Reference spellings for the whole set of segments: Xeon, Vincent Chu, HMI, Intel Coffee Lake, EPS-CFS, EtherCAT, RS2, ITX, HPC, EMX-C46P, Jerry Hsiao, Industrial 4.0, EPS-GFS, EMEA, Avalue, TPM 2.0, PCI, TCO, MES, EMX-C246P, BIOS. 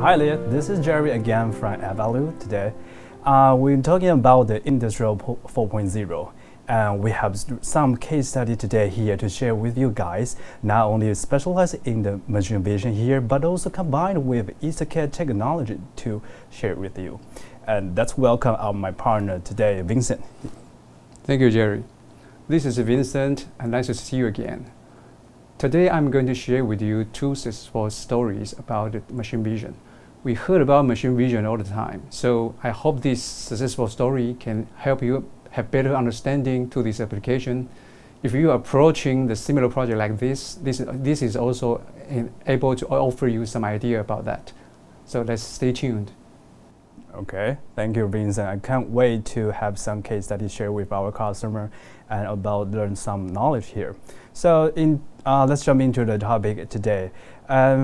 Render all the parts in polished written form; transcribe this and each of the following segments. Hi there, this is Jerry again from Avalue today. We're talking about the Industrial 4.0, and we have some case study today here to share with you guys. Not only specialized in the machine vision here, but also combined with EtherCAT technology to share with you. And that's welcome of my partner today, Vincent. Thank you, Jerry. This is Vincent, and nice to see you again. Today I'm going to share with you two successful stories about machine vision. We heard about machine vision all the time, so I hope this successful story can help you have better understanding to this application. If you are approaching the similar project like this is also able to offer you some idea about that. So let's stay tuned. Okay, thank you, Vincent. I can't wait to have some case study shared with our customer and about learn some knowledge here. So let's jump into the topic today.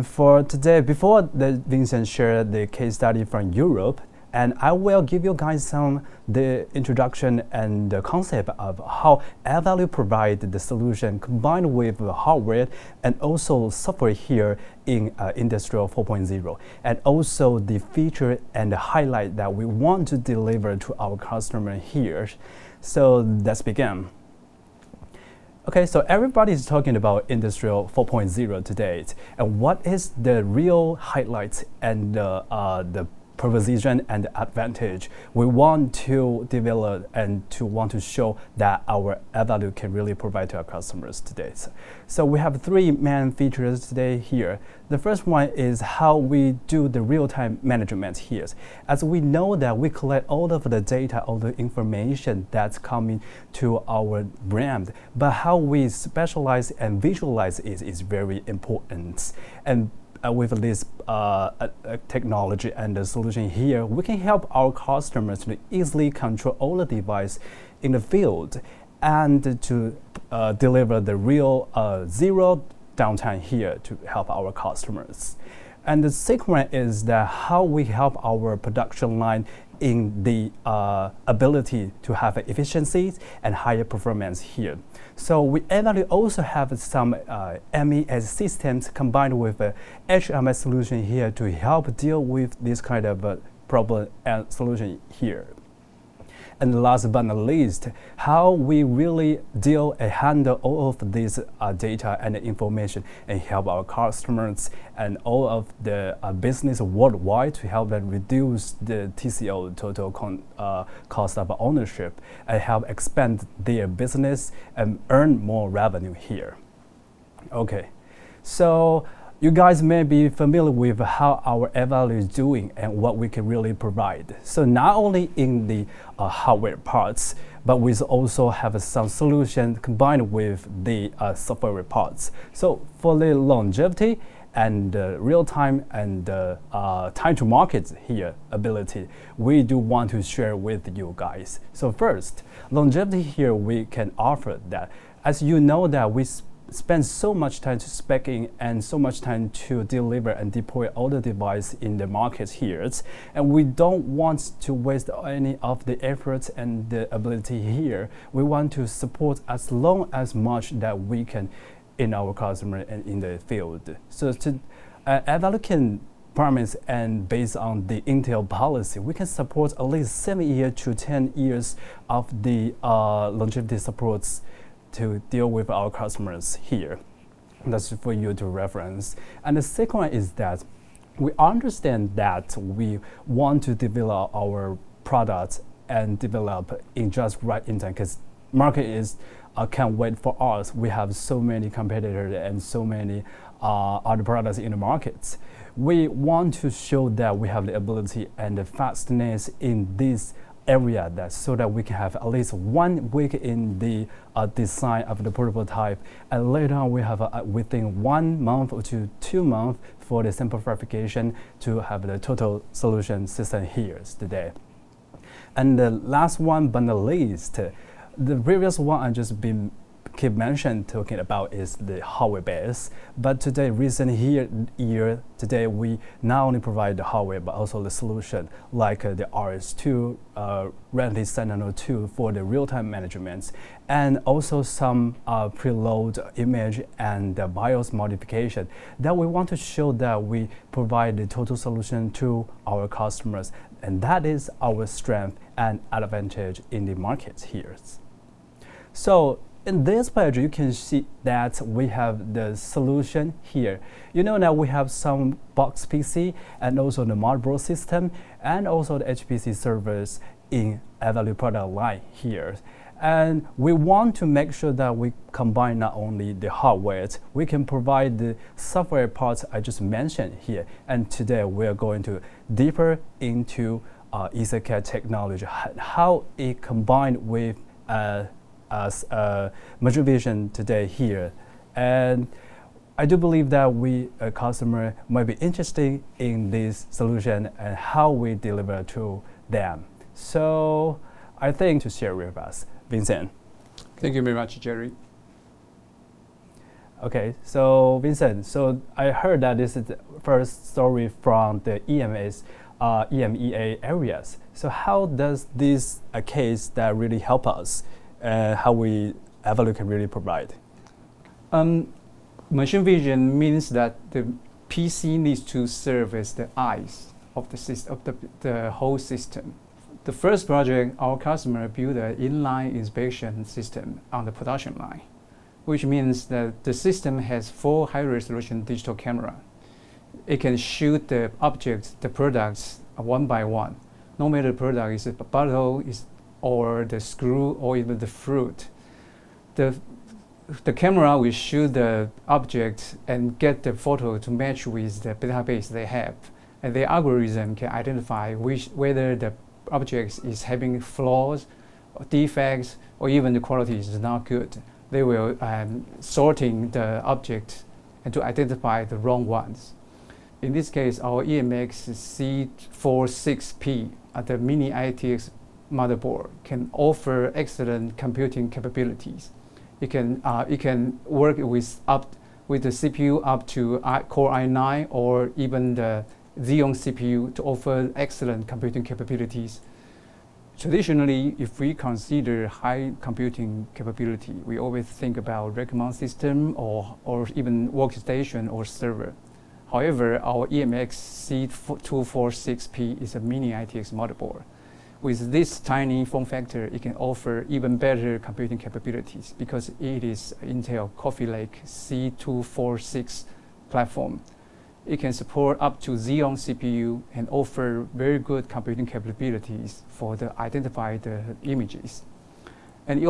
For today, before Vincent shared the case study from Europe, and I will give you guys the introduction and the concept of how Avalue provides the solution combined with hardware and also software here in Industrial 4.0, and also the feature and the highlight that we want to deliver to our customer here. So let's begin. Okay, so everybody is talking about Industrial 4.0 today, and what is the real highlights and the proposition and advantage we want to develop and to want to show that our Avalue can really provide to our customers today. So we have three main features today here. The first one is how we do the real-time management here. As we know that we collect all of the data, all the information that's coming to our brand, but how we specialize and visualize it is very important. And with this technology and the solution here, we can help our customers to easily control all the device in the field and to deliver the real zero downtime here to help our customers. And the second one is that how we help our production line in the ability to have efficiencies and higher performance here. So we Avalue also have some MES systems combined with HMS solution here to help deal with this kind of problem and solution here. And last but not least, how we really deal and handle all of this data and information and help our customers and all of the business worldwide to help them reduce the TCO, total cost of ownership, and help expand their business and earn more revenue here. Okay, so you guys may be familiar with how our Avalue is doing and what we can really provide. So not only in the hardware parts, but we also have some solution combined with the software parts. So for the longevity and real time and time to market here ability, we do want to share with you guys. So first, longevity here we can offer that. As you know that we spend so much time to speccing and so much time to deliver and deploy all the devices in the market here, and we don't want to waste any of the efforts and the ability here. We want to support as long as much that we can in our customer and in the field. So to Avalue can promise, and based on the Intel policy, we can support at least 7 years to 10 years of the longevity supports to deal with our customers here. That's for you to reference. And the second one is that we understand that we want to develop our products and develop in just right in time, because market is can't wait for us. We have so many competitors and so many other products in the markets. We want to show that we have the ability and the fastness in this area, that so that we can have at least 1 week in the design of the prototype, and later on we have within 1 month or to 2 months for the sample verification to have the total solution system here today. And the last one but not least, the previous one I just been Keith mentioned talking about is the hardware base, but today, recent year, we not only provide the hardware, but also the solution, like the RS2, Rally Sentinel 2 for the real-time management, and also some preload image and BIOS modification that we want to show that we provide the total solution to our customers. And that is our strength and advantage in the market here. So in this page, you can see that we have the solution here. You know that we have some box PC and also the motherboard system and also the HPC servers in Avalue product line here. And we want to make sure that we combine not only the hardware, we can provide the software parts I just mentioned here. And today we are going to deeper into EtherCAT technology, how it combined with machine vision today here. And I do believe that we, a customer, might be interested in this solution and how we deliver to them. So I think to share with us, Vincent. Thank you very much, Jerry. Okay, so Vincent, so I heard that this is the first story from the EMEA areas. So how does this a case that really help us? How we Avalue can really provide? Machine vision means that the PC needs to serve as the eyes of the whole system. The first project, our customer built an inline inspection system on the production line, which means that the system has 4 high-resolution digital cameras. It can shoot the objects, the products, one by one, no matter the product is a bottle, is or the screw, or even the fruit. The camera will shoot the object and get the photo to match with the database they have. And the algorithm can identify whether the object is having flaws, or defects, or even the quality is not good. They will sorting the object and to identify the wrong ones. In this case, our EMX-C46P, the mini ITX motherboard, can offer excellent computing capabilities. It can work with the CPU up to Core i9 or even the Xeon CPU to offer excellent computing capabilities. Traditionally, if we consider high computing capability, we always think about rack mount system or even workstation or server. However, our EMX-C246P is a mini ITX motherboard. With this tiny form factor, it can offer even better computing capabilities because it is Intel Coffee Lake C246 platform. It can support up to Xeon CPU and offer very good computing capabilities for the identify the images. And it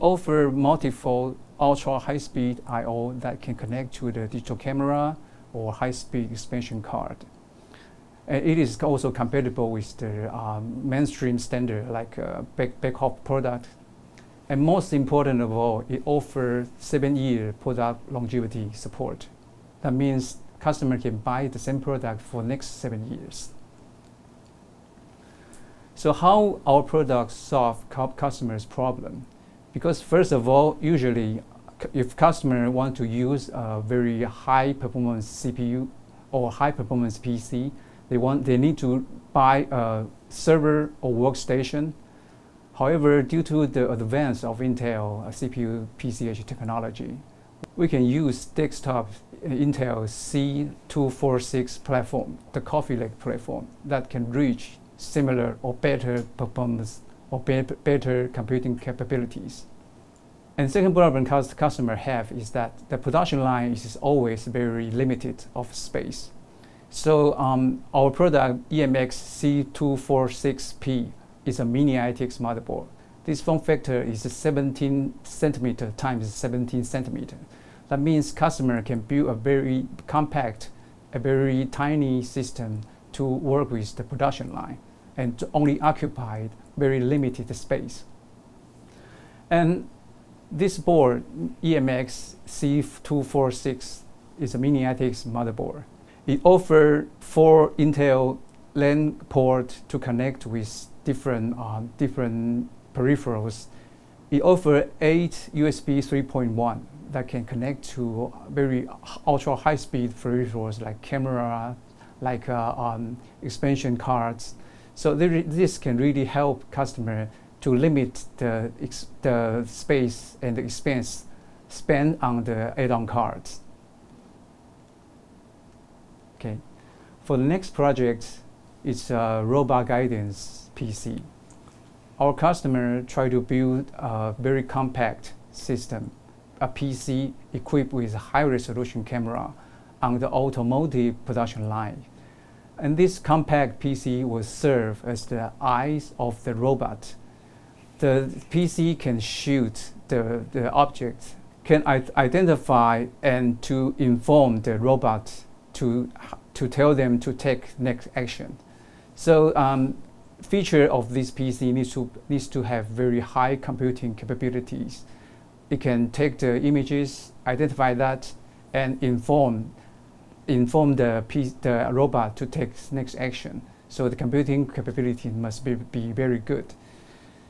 offers multiple ultra high-speed I/O that can connect to the digital camera or high-speed expansion card. It is also compatible with the mainstream standard like backup product. And most important of all, it offers 7-year product longevity support. That means customer can buy the same product for next 7 years. So how our products solve customers' problem? Because first of all, usually if customer want to use a very high performance CPU or high performance PC, they need to buy a server or workstation. However, due to the advance of Intel CPU PCH technology, we can use desktop Intel C246 platform, the Coffee Lake platform, that can reach similar or better performance or better computing capabilities. And second problem customer have is that the production line is always very limited of space. So our product EMX-C246P is a mini ITX motherboard. This form factor is 17 centimeter times 17 centimeter. That means customer can build a very compact, a very tiny system to work with the production line and to only occupy very limited space. And this board, EMX-C246, is a mini ITX motherboard. It offers 4 Intel LAN ports to connect with different peripherals It offers 8 USB 3.1 that can connect to very ultra high speed peripherals like camera, like expansion cards. So this can really help customer to limit the space and the expense spent on the add-on cards. Okay, for the next project, it's a robot guidance PC. Our customer tried to build a very compact system, a PC equipped with high-resolution camera on the automotive production line. And this compact PC will serve as the eyes of the robot. The PC can shoot the object, can identify and to inform the robot to tell them to take next action. So feature of this PC needs to have very high computing capabilities. It can take the images, identify that, and inform the robot to take next action. So the computing capability must be very good.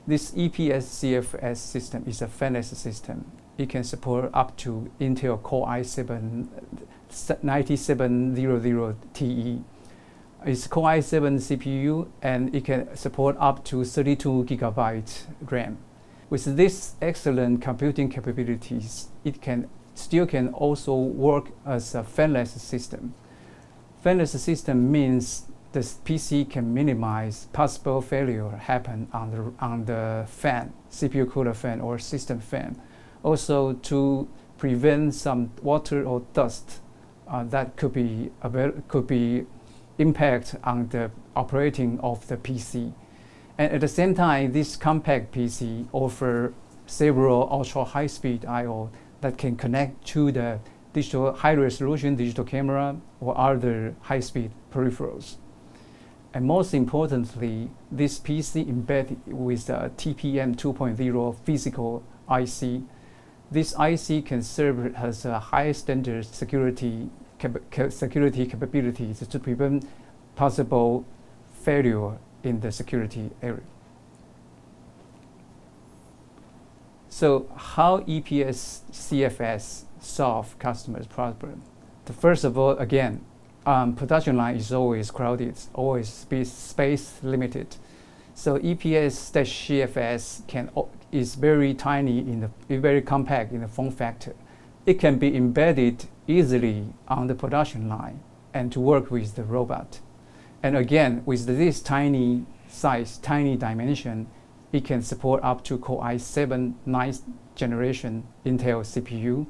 This EPS-CFS system is a fanless system. It can support up to Intel Core i7-9700TE. It's Core i7 CPU, and it can support up to 32 gigabyte RAM. With this excellent computing capabilities, it can also work as a fanless system. Fanless system means the PC can minimize possible failure happen on the fan, CPU cooler fan or system fan. Also to prevent some water or dust that could be impact on the operating of the PC. And at the same time, this compact PC offers several ultra high-speed I/O that can connect to the digital high-resolution digital camera or other high-speed peripherals. And most importantly, this PC embedded with a TPM 2.0 physical IC. This IC can serve as a high standard security capabilities to prevent possible failure in the security area. So how EPS-CFS solve customers' problem? First of all, again, production line is always crowded, always space limited. So EPS-CFS is very tiny, very compact in the form factor. It can be embedded easily on the production line and to work with the robot. And again, with this tiny size, tiny dimension, it can support up to Core i7 9th generation Intel CPU,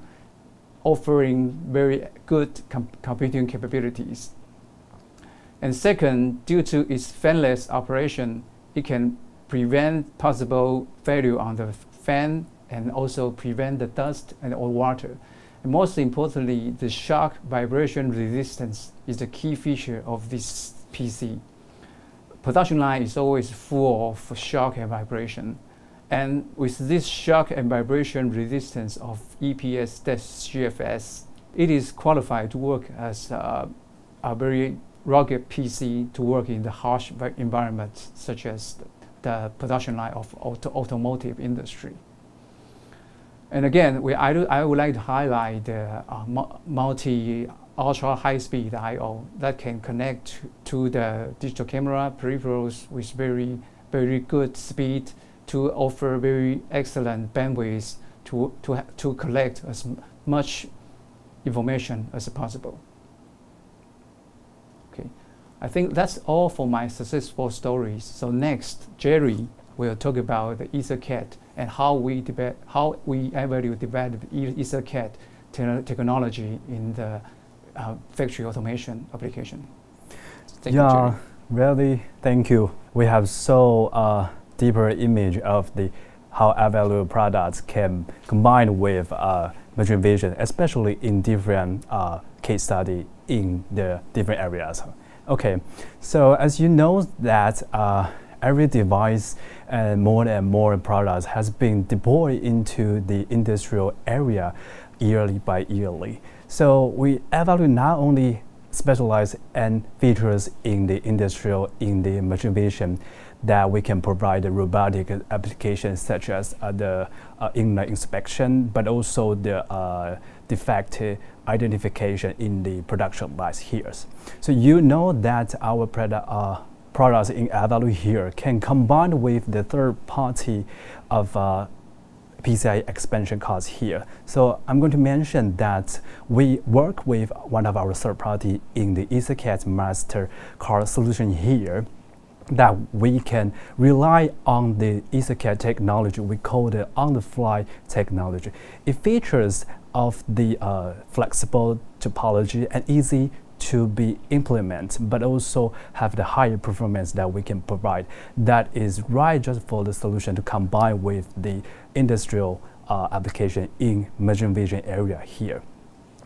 offering very good computing capabilities. And second, due to its fanless operation, it can prevent possible failure on the fan and also prevent the dust and or water. And most importantly, the shock vibration resistance is the key feature of this PC. Production line is always full of shock and vibration. And with this shock and vibration resistance of EPS-GFS, it is qualified to work as a very rugged PC to work in the harsh environments such as the production line of automotive industry. And again, I would like to highlight the multi-ultra high-speed I/O that can connect to the digital camera peripherals with very, very good speed to offer very excellent bandwidth to collect as much information as possible. Okay, I think that's all for my successful stories. So next, Jerry will talk about the EtherCAT and how we Avalue developed EtherCAT technology in the factory automation application. Thank you, Jerry. Really, thank you. We have so deeper image of how Avalue products can combine with machine vision, especially in different case study in the different areas. Okay, so as you know that every device and more products has been deployed into the industrial area yearly by yearly. So we Avalue not only specialize and features in the industrial, in the machine vision, that we can provide robotic applications such as the inline inspection, but also the defect identification in the production bias here. So you know that our products in Avalue here can combine with the third party of PCI expansion cards here. So I'm going to mention that we work with one of our third party in the EtherCAT master card solution here, that we can rely on the EtherCAT technology. We call the on-the-fly technology. It features of the flexible topology and easy to be implemented, but also have the higher performance that we can provide. That is right just for the solution to combine with the industrial application in machine vision area here.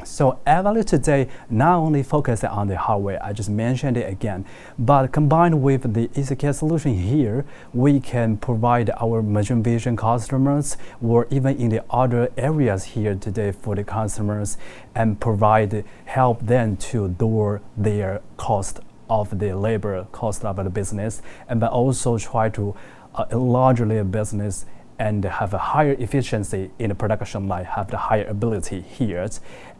So Avalue today not only focuses on the hardware, I just mentioned it again, but combined with the EtherCAT solution here, we can provide our machine vision customers, or even in the other areas here today for the customers, and provide help them to lower their cost of the labor, cost of the business, and but also try to enlarge their business and have a higher efficiency in the production line, have the higher ability here,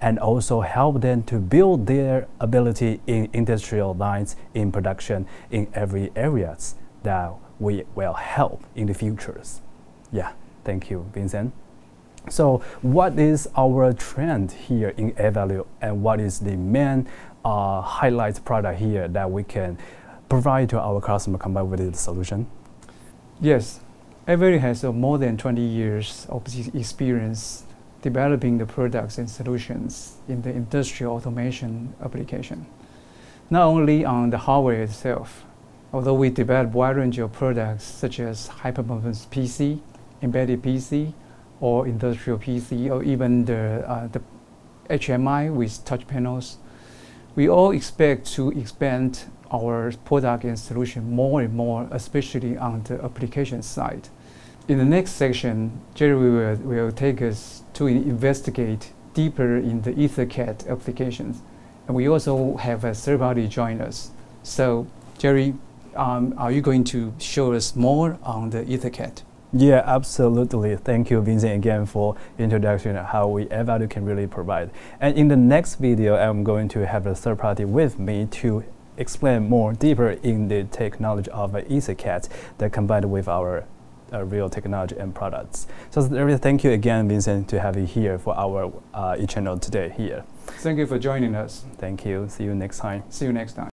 and also help them to build their ability in industrial lines, in production, in every areas that we will help in the futures. Yeah, thank you, Vincent. So what is our trend here in Avalue, and what is the main highlight product here that we can provide to our customer combined with the solution? Yes. Avalue has more than 20 years of experience developing the products and solutions in the industrial automation application. Not only on the hardware itself, although we develop a wide range of products such as high-performance PC, embedded PC, or industrial PC, or even the HMI with touch panels, we all expect to expand our product and solution more and more, especially on the application side. In the next section, Jerry will take us to investigate deeper in the EtherCAT applications. And we also have a third party join us. So Jerry, are you going to show us more on the EtherCAT? Yeah, absolutely. Thank you, Vincent, again for the introduction of how we Avalue can really provide. And in the next video, I'm going to have a third party with me to explain more deeper in the technology of EtherCAT that combined with our real technology and products. So really thank you again, Vincent, to have you here for our e-channel today here. Thank you for joining us. Thank you. See you next time. See you next time.